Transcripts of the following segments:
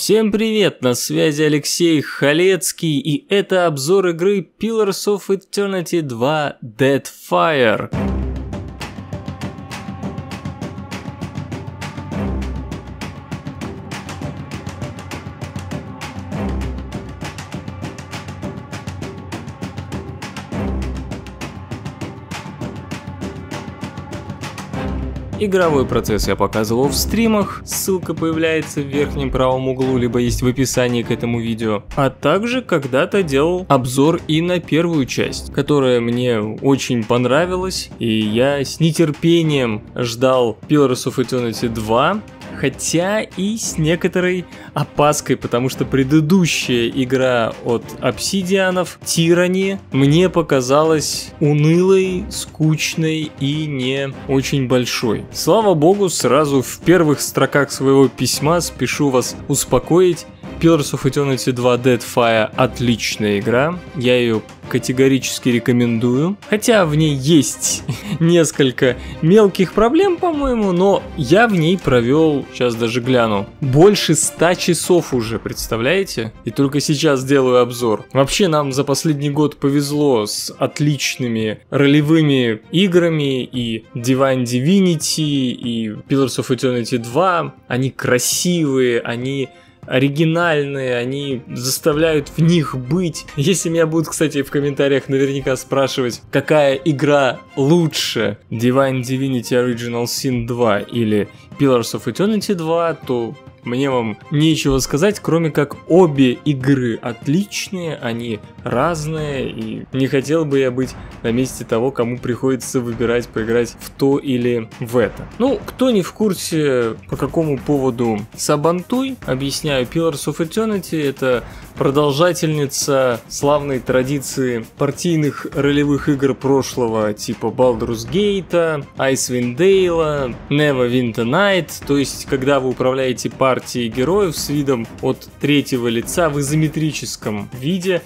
Всем привет, на связи Алексей Халецкий, и это обзор игры Pillars of Eternity 2 Deadfire. Игровой процесс я показывал в стримах, ссылка появляется в верхнем правом углу, либо есть в описании к этому видео. А также когда-то делал обзор и на первую часть, которая мне очень понравилась, и я с нетерпением ждал Pillars of Eternity 2, хотя и с некоторой опаской, потому что предыдущая игра от Обсидианов, Tyranny, мне показалась унылой, скучной и не очень большой. Слава богу, сразу в первых строках своего письма спешу вас успокоить. Pillars of Eternity 2 Deadfire отличная игра, я ее категорически рекомендую, хотя в ней есть несколько мелких проблем, по-моему, но я в ней провел, сейчас даже гляну, больше 100 часов уже, представляете? И только сейчас делаю обзор. Вообще нам за последний год повезло с отличными ролевыми играми, и Divine Divinity, и Pillars of Eternity 2, они красивые, они оригинальные, они заставляют в них быть. Если меня будут, кстати, в комментариях наверняка спрашивать, какая игра лучше, Divine Divinity Original Sin 2 или Pillars of Eternity 2, то мне вам нечего сказать, кроме как обе игры отличные, они разные, и не хотел бы я быть на месте того, кому приходится выбирать, поиграть в то или в это. Ну, кто не в курсе, по какому поводу сабантуй, объясняю, Pillars of Eternity — это продолжательница славной традиции партийных ролевых игр прошлого, типа Baldur's Gate, Icewind Dale, Never Win, то есть когда вы управляете партией, героев с видом от третьего лица в изометрическом виде.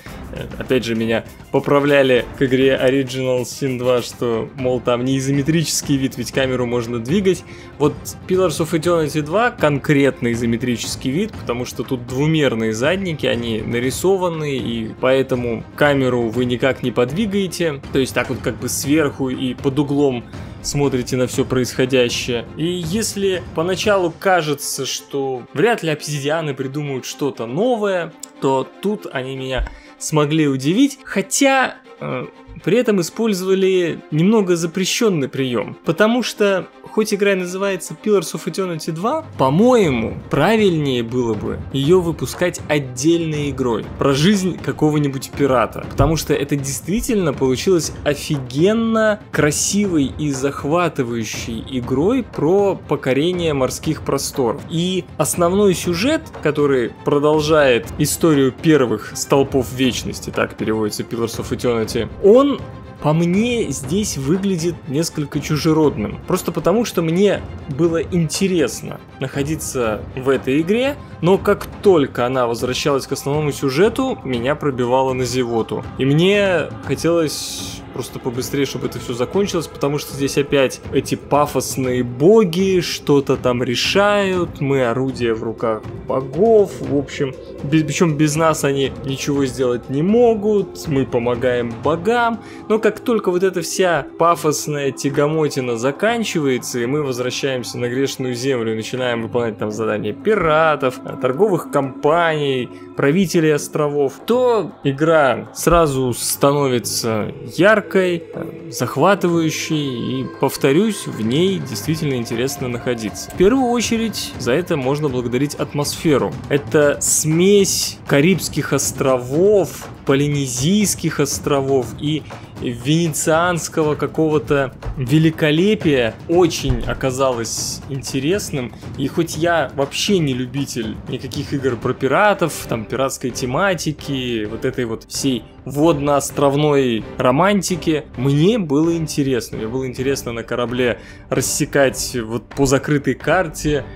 Опять же, меня поправляли к игре Original Sin 2, что, мол, там не изометрический вид, ведь камеру можно двигать. Вот Pillars of Eternity 2 конкретно изометрический вид, потому что тут двумерные задники, они нарисованы, и поэтому камеру вы никак не подвигаете. То есть так вот как бы сверху и под углом смотрите на все происходящее. И если поначалу кажется, что вряд ли обсидианы придумают что-то новое, то тут они меня смогли удивить, хотя при этом использовали немного запрещенный прием, потому что хоть игра и называется Pillars of Eternity 2, по-моему, правильнее было бы ее выпускать отдельной игрой про жизнь какого-нибудь пирата, потому что это действительно получилось офигенно красивой и захватывающей игрой про покорение морских просторов. И основной сюжет, который продолжает историю первых столпов вечности, так переводится Pillars of Eternity, он, по мне, здесь выглядит несколько чужеродным. Просто потому, что мне было интересно находиться в этой игре, но как только она возвращалась к основному сюжету, меня пробивало на зевоту. И мне хотелось просто побыстрее, чтобы это все закончилось, потому что здесь опять эти пафосные боги что-то там решают, мы орудие в руках богов, в общем, причем без нас они ничего сделать не могут, мы помогаем богам, но как только вот эта вся пафосная тягомотина заканчивается, и мы возвращаемся на грешную землю и начинаем выполнять там задания пиратов, торговых компаний, правителей островов, то игра сразу становится яркой, захватывающей, и, повторюсь, в ней действительно интересно находиться. В первую очередь за это можно благодарить атмосферу. Это смесь Карибских островов, Полинезийских островов и венецианского какого-то великолепия очень оказалось интересным. И хоть я вообще не любитель никаких игр про пиратов, там пиратской тематики, вот этой вот всей водно-островной романтики, мне было интересно. Мне было интересно на корабле рассекать вот по закрытой карте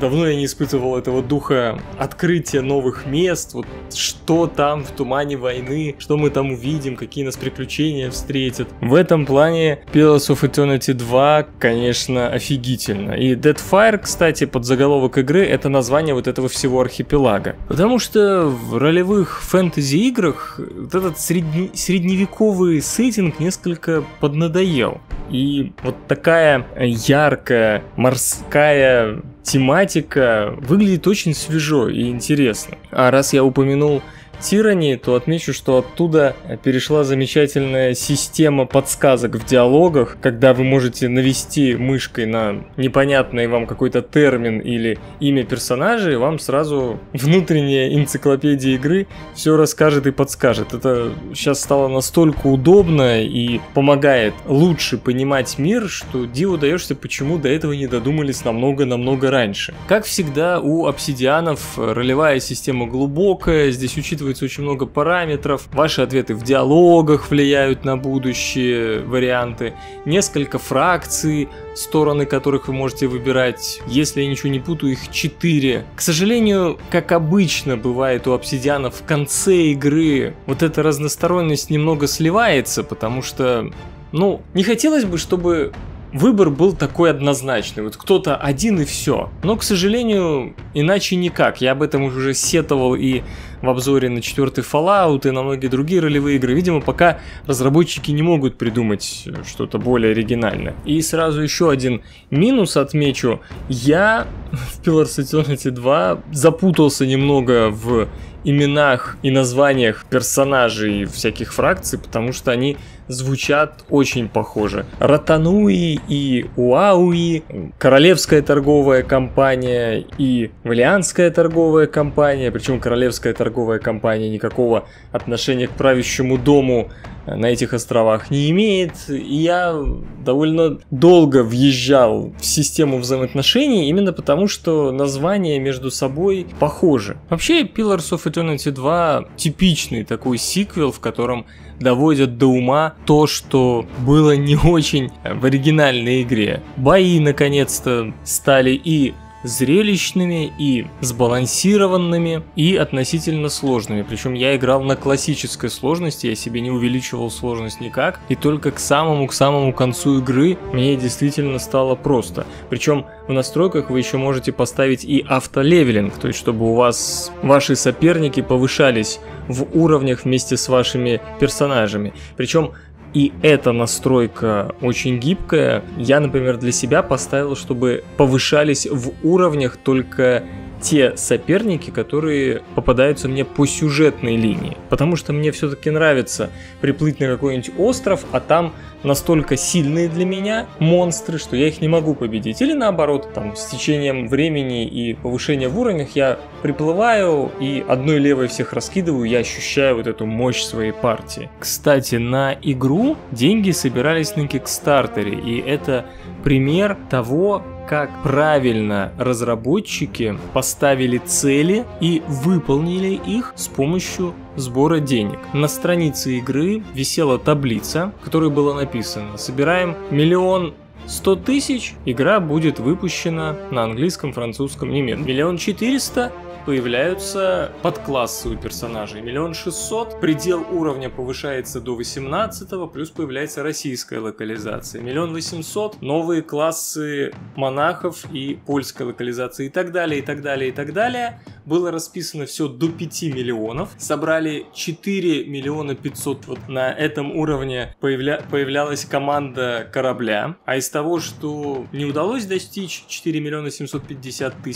Давно я не испытывал этого духа открытия новых мест, вот что там в тумане войны, что мы там увидим, какие нас приключения встретят. В этом плане Pillars of Eternity 2, конечно, офигительно. И Deadfire, кстати, под заголовок игры, это название вот этого всего архипелага. Потому что в ролевых фэнтези-играх вот этот средневековый сеттинг несколько поднадоел. И вот такая яркая морская тематика выглядит очень свежо и интересно. А раз я упомянул Tyranny, то отмечу, что оттуда перешла замечательная система подсказок в диалогах, когда вы можете навести мышкой на непонятный вам какой-то термин или имя персонажа, и вам сразу внутренняя энциклопедия игры все расскажет и подскажет. Это сейчас стало настолько удобно и помогает лучше понимать мир, что диву даешься, почему до этого не додумались намного-намного раньше. Как всегда, у обсидианов ролевая система глубокая, здесь учитывается очень много параметров, ваши ответы в диалогах влияют на будущие варианты, несколько фракций, стороны которых вы можете выбирать, если я ничего не путаю, их 4. К сожалению, как обычно бывает у обсидиана, в конце игры вот эта разносторонность немного сливается, потому что, ну, не хотелось бы, чтобы выбор был такой однозначный, вот кто-то один и все. Но, к сожалению, иначе никак. Я об этом уже сетовал и в обзоре на 4-й Fallout, и на многие другие ролевые игры. Видимо, пока разработчики не могут придумать что-то более оригинальное. И сразу еще один минус отмечу. Я в Pillars of Eternity 2 запутался немного в именах и названиях персонажей всяких фракций, потому что они звучат очень похоже. Ротануи и Уауи, Королевская торговая компания и Влианская торговая компания, причем Королевская торговая компания никакого отношения к правящему дому на этих островах не имеет. И я довольно долго въезжал в систему взаимоотношений, именно потому, что названия между собой похожи. Вообще, Pillars of Eternity 2 типичный такой сиквел, в котором доводят до ума то, что было не очень в оригинальной игре. Бои наконец-то стали и зрелищными, и сбалансированными, и относительно сложными. Причем я играл на классической сложности, я себе не увеличивал сложность никак, и только к самому концу игры мне действительно стало просто. Причем в настройках вы еще можете поставить и автолевелинг, то есть чтобы у вас ваши соперники повышались в уровнях вместе с вашими персонажами. Причем и эта настройка очень гибкая. Я, например, для себя поставил, чтобы повышались в уровнях только те соперники, которые попадаются мне по сюжетной линии. Потому что мне все-таки нравится приплыть на какой-нибудь остров, а там настолько сильные для меня монстры, что я их не могу победить. Или наоборот, там с течением времени и повышения в уровнях я приплываю и одной левой всех раскидываю, я ощущаю вот эту мощь своей партии. Кстати, на игру деньги собирались на Кикстартере, и это пример того, как правильно разработчики поставили цели и выполнили их с помощью сбора денег. На странице игры висела таблица, в которой было написано: собираем 1 100 000, игра будет выпущена на английском, французском, немецком. 1 400 000 появляются подклассы у персонажей. 1 600 000, предел уровня повышается до 18-го, плюс появляется российская локализация. 1 800 000, новые классы монахов и польская локализация, и так далее, и так далее, и так далее. Было расписано все до 5 миллионов. Собрали 4 500 000. Вот на этом уровне появлялась команда корабля. А из того, что не удалось достичь, 4 750 000,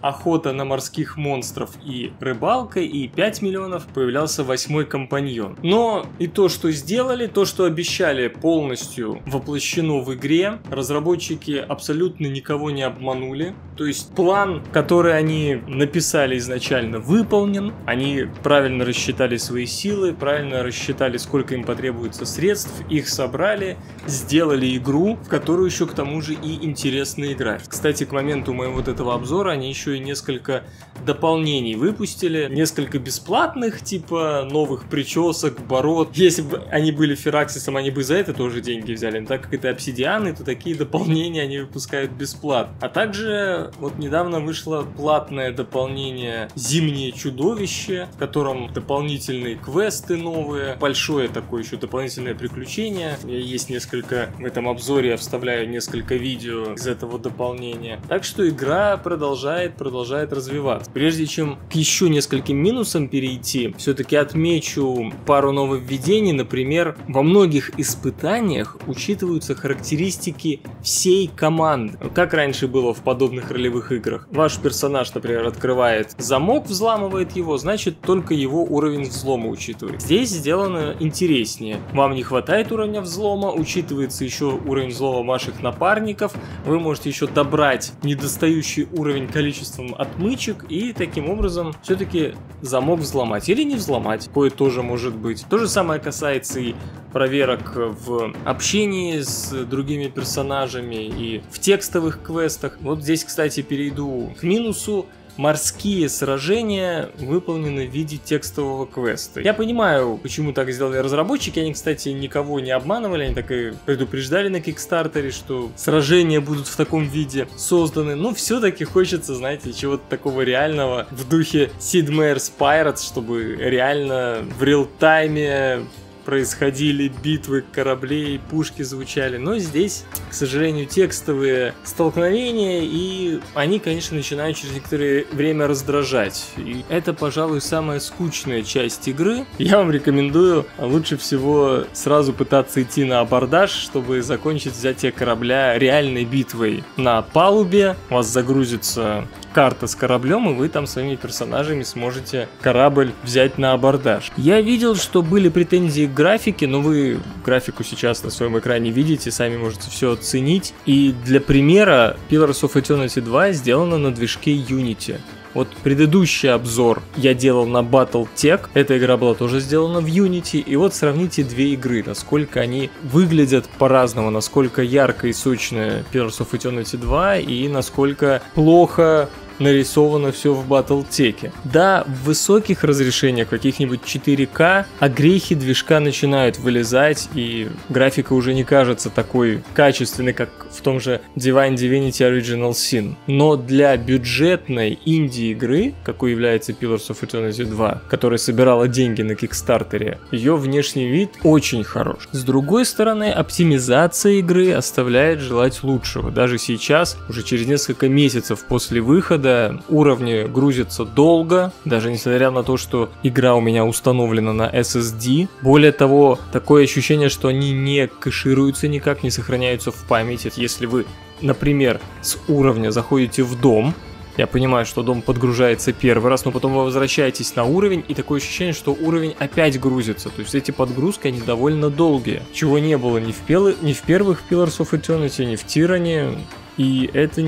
охота на морских монстров и рыбалка, и 5 миллионов появлялся 8-й компаньон. Но и то, что сделали, то, что обещали, полностью воплощено в игре. Разработчики абсолютно никого не обманули. То есть план, который они написали писали изначально, выполнен. Они правильно рассчитали свои силы, правильно рассчитали, сколько им потребуется средств, их собрали, сделали игру, в которую еще к тому же и интересно играть. Кстати, к моменту моего вот этого обзора они еще и несколько дополнений выпустили, несколько бесплатных, типа новых причесок, бород. Если бы они были Фираксисом, они бы за это тоже деньги взяли, но так как это обсидианы, то такие дополнения они выпускают бесплатно. А также вот недавно вышло платное дополнение «Зимнее чудовище», в котором дополнительные квесты новые, большое такое еще дополнительное приключение. У меня есть несколько, в этом обзоре я вставляю несколько видео из этого дополнения. Так что игра продолжает развиваться. Прежде чем к еще нескольким минусам перейти, все-таки отмечу пару нововведений. Например, во многих испытаниях учитываются характеристики всей команды. Как раньше было в подобных ролевых играх. Ваш персонаж, например, открывает замок, взламывает его, значит, только его уровень взлома учитывает. Здесь сделано интереснее. Вам не хватает уровня взлома, учитывается еще уровень взлома ваших напарников. Вы можете еще добрать недостающий уровень количеством отмычек и таким образом все-таки замок взломать или не взломать. Кое тоже может быть. То же самое касается и проверок в общении с другими персонажами и в текстовых квестах. Вот здесь, кстати, перейду к минусу. Морские сражения выполнены в виде текстового квеста. Я понимаю, почему так сделали разработчики. Они, кстати, никого не обманывали. Они так и предупреждали на Кикстартере, что сражения будут в таком виде созданы. Но все-таки хочется, знаете, чего-то такого реального в духе Sid Meier's Pirates, чтобы реально в реалтайме происходили битвы кораблей, пушки звучали, но здесь, к сожалению, текстовые столкновения, и они, конечно, начинают через некоторое время раздражать. И это, пожалуй, самая скучная часть игры. Я вам рекомендую лучше всего сразу пытаться идти на абордаж, чтобы закончить взятие корабля реальной битвой. На палубе у вас загрузится карта с кораблем, и вы там своими персонажами сможете корабль взять на абордаж. Я видел, что были претензии к графике, но вы графику сейчас на своем экране видите, сами можете все оценить. И для примера, Pillars of Eternity 2 сделана на движке Unity. Вот предыдущий обзор я делал на BattleTech, эта игра была тоже сделана в Unity, и вот сравните две игры, насколько они выглядят по-разному, насколько ярко и сочно Pillars of Eternity 2 и насколько плохо нарисовано все в BattleTech. Да, в высоких разрешениях, каких-нибудь 4К, огрехи движка начинают вылезать, и графика уже не кажется такой качественной, как в том же Divine Divinity Original Sin. Но для бюджетной инди-игры, какой является Pillars of Eternity 2, которая собирала деньги на Кикстартере, ее внешний вид очень хорош. С другой стороны, оптимизация игры оставляет желать лучшего. Даже сейчас, уже через несколько месяцев после выхода, уровни грузятся долго, даже несмотря на то, что игра у меня установлена на SSD. Более того, такое ощущение, что они не кэшируются никак, не сохраняются в памяти. Если вы, например, с уровня заходите в дом, я понимаю, что дом подгружается первый раз, но потом вы возвращаетесь на уровень, и такое ощущение, что уровень опять грузится. То есть эти подгрузки, они довольно долгие, чего не было ни в первых Pillars of Eternity, ни в Tyranny, и это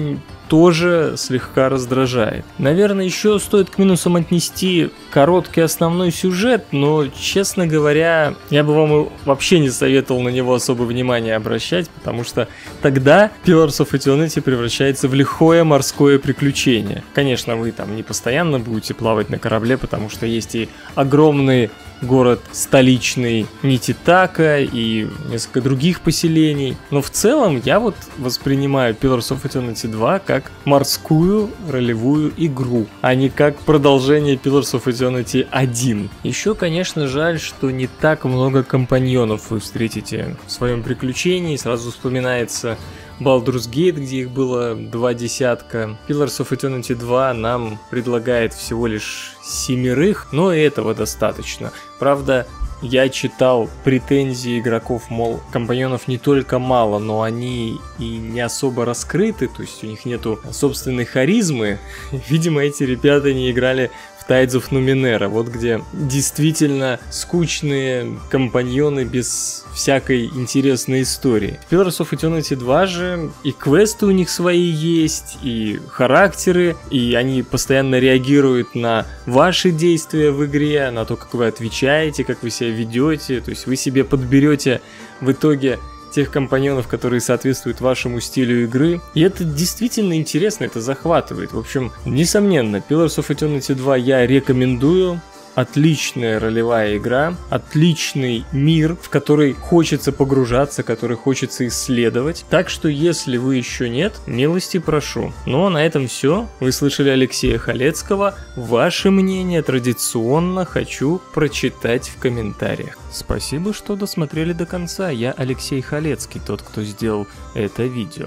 тоже слегка раздражает. Наверное, еще стоит к минусам отнести короткий основной сюжет, но, честно говоря, я бы вам вообще не советовал на него особо внимания обращать, потому что тогда Pillars of Eternity превращается в лихое морское приключение. Конечно, вы там не постоянно будете плавать на корабле, потому что есть и огромный город столичный Нититака и несколько других поселений. Но в целом я вот воспринимаю Pillars of Eternity 2 как морскую ролевую игру, а не как продолжение Pillars of Eternity 1. Еще, конечно, жаль, что не так много компаньонов вы встретите в своем приключении. Сразу вспоминается Baldur's Gate, где их было 20. Pillars of Eternity 2 нам предлагает всего лишь 7, но и этого достаточно. Правда, я читал претензии игроков, мол, компаньонов не только мало, но они и не особо раскрыты, то есть у них нету собственной харизмы. Видимо, эти ребята не играли Tides of Numenera, вот где действительно скучные компаньоны без всякой интересной истории. В Pillars of Eternity 2 же и квесты у них свои есть, и характеры, и они постоянно реагируют на ваши действия в игре, на то, как вы отвечаете, как вы себя ведете, то есть вы себе подберете в итоге тех компаньонов, которые соответствуют вашему стилю игры. И это действительно интересно, это захватывает. В общем, несомненно, Pillars of Eternity 2 я рекомендую. Отличная ролевая игра, отличный мир, в который хочется погружаться, который хочется исследовать. Так что, если вы еще нет, милости прошу. Ну а на этом все. Вы слышали Алексея Халецкого. Ваше мнение традиционно хочу прочитать в комментариях. Спасибо, что досмотрели до конца. Я Алексей Халецкий, тот, кто сделал это видео.